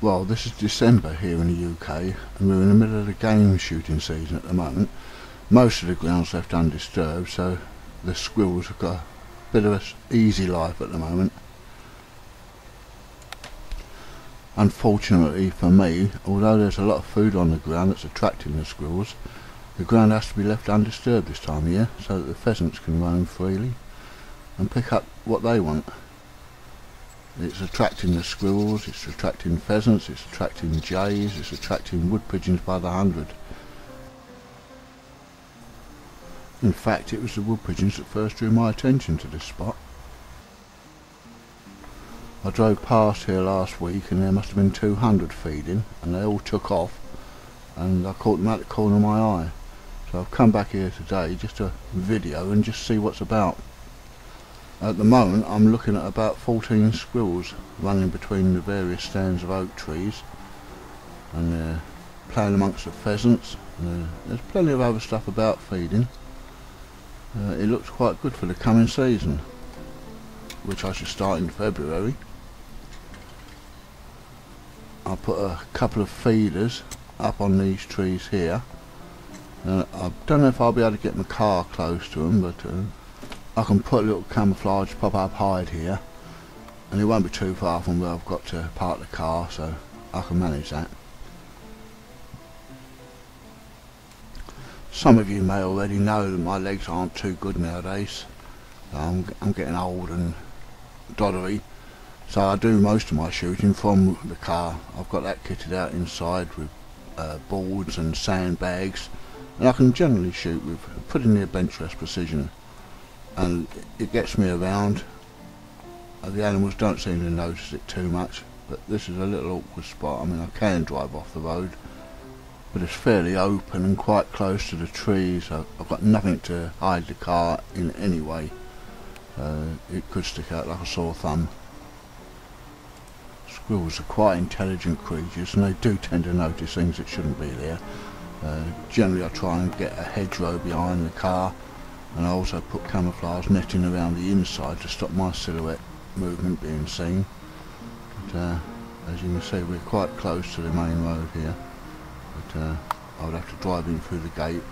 Well, this is December here in the UK, and we're in the middle of the game shooting season at the moment. Most of the ground's left undisturbed, so the squirrels have got a bit of an easy life at the moment. Unfortunately for me, although there's a lot of food on the ground that's attracting the squirrels, the ground has to be left undisturbed this time of year so that the pheasants can roam freely and pick up what they want. It's attracting the squirrels, it's attracting pheasants, it's attracting jays, it's attracting wood pigeons by the hundred. In fact, it was the wood pigeons that first drew my attention to this spot. I drove past here last week and there must have been 200 feeding, and they all took off and I caught them out the corner of my eye. So I've come back here today just to video and just see what's about. At the moment I'm looking at about 14 squirrels running between the various stands of oak trees, and they're playing amongst the pheasants, and there's plenty of other stuff about feeding. It looks quite good for the coming season, which I should start in February. I put a couple of feeders up on these trees here. I don't know if I'll be able to get my car close to them, but I can put a little camouflage pop-up hide here, and it won't be too far from where I've got to park the car, so I can manage that. Some of you may already know that my legs aren't too good nowadays. I'm getting old and doddery, so I do most of my shooting from the car. I've got that kitted out inside with boards and sandbags, and I can generally shoot with pretty near bench rest precision. And it gets me around. The animals don't seem to notice it too much, but this is a little awkward spot. I mean, I can drive off the road, but it's fairly open and quite close to the trees, so I've got nothing to hide the car in any way. It could stick out like a sore thumb. Squirrels are quite intelligent creatures, and they do tend to notice things that shouldn't be there. Generally I try and get a hedgerow behind the car, and I also put camouflage netting around the inside to stop my silhouette movement being seen. But, as you can see, we're quite close to the main road here, but I would have to drive in through the gate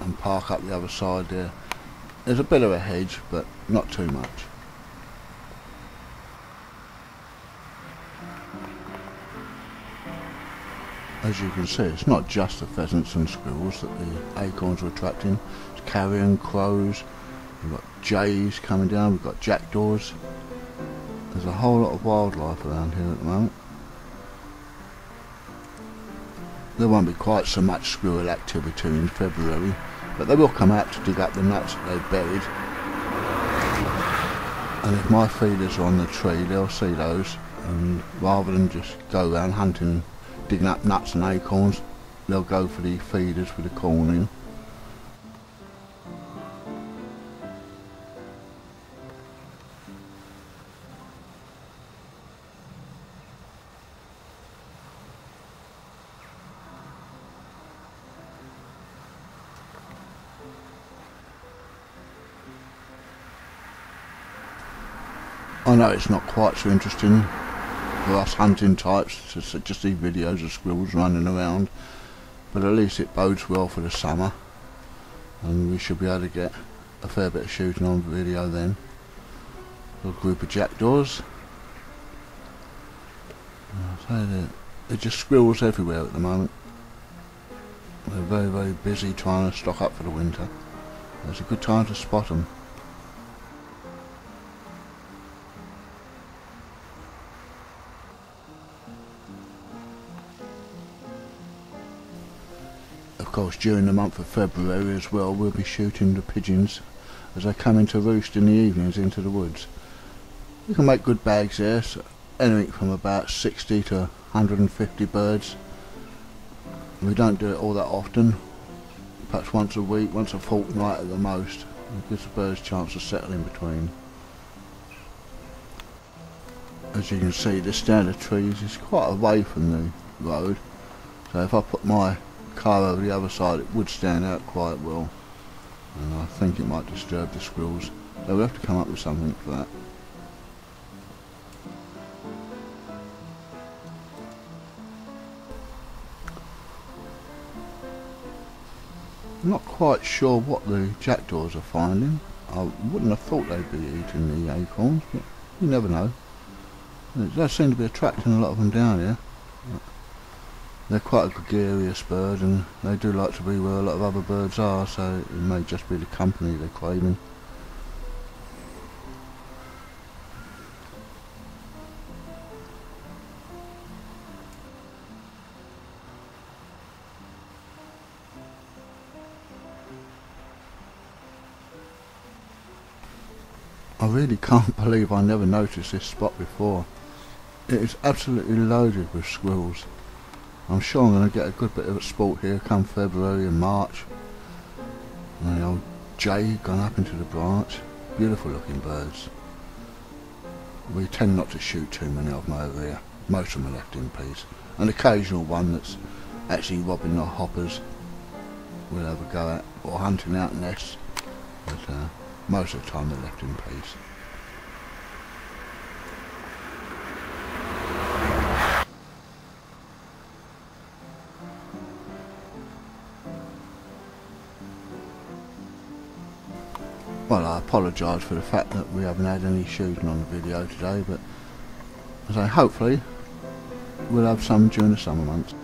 and park up the other side there. There's a bit of a hedge, but not too much. As you can see, it's not just the pheasants and squirrels that the acorns are attracting. It's carrion crows, we've got jays coming down, we've got jackdaws. There's a whole lot of wildlife around here at the moment. There won't be quite so much squirrel activity in February, but they will come out to dig up the nuts that they've buried. And if my feeders are on the tree, they'll see those, and rather than just go around hunting, digging up nuts and acorns, they'll go for the feeders with the corn in. I know it's not quite so interesting for us hunting types to just see videos of squirrels running around, but at least it bodes well for the summer, and we should be able to get a fair bit of shooting on video then. A little group of jackdaws. There's just squirrels everywhere at the moment. They're very, very busy trying to stock up for the winter. It's a good time to spot them. Of course, during the month of February as well, we'll be shooting the pigeons as they come into roost in the evenings into the woods. You can make good bags there, so anything from about 60 to 150 birds. We don't do it all that often, perhaps once a week, once a fortnight at the most. It gives the birds a chance to settle in between. As you can see, this stand of trees is quite away from the road, so if I put my car over the other side, it would stand out quite well, and I think it might disturb the squirrels. They'll have to come up with something for that. I'm not quite sure what the jackdaws are finding. I wouldn't have thought they'd be eating the acorns, but you never know. It does seem to be attracting a lot of them down here. They're quite a gregarious bird, and they do like to be where a lot of other birds are, so it may just be the company they're claiming. I really can't believe I never noticed this spot before. It is absolutely loaded with squirrels. I'm sure I'm going to get a good bit of a sport here come February and March. And the old jay gone up into the branch. Beautiful looking birds. We tend not to shoot too many of them over here. Most of them are left in peace. An occasional one that's actually robbing the hoppers we'll have a go at, or hunting out nests. But most of the time they're left in peace. Well, I apologise for the fact that we haven't had any shooting on the video today, but as I hopefully we'll have some during the summer months.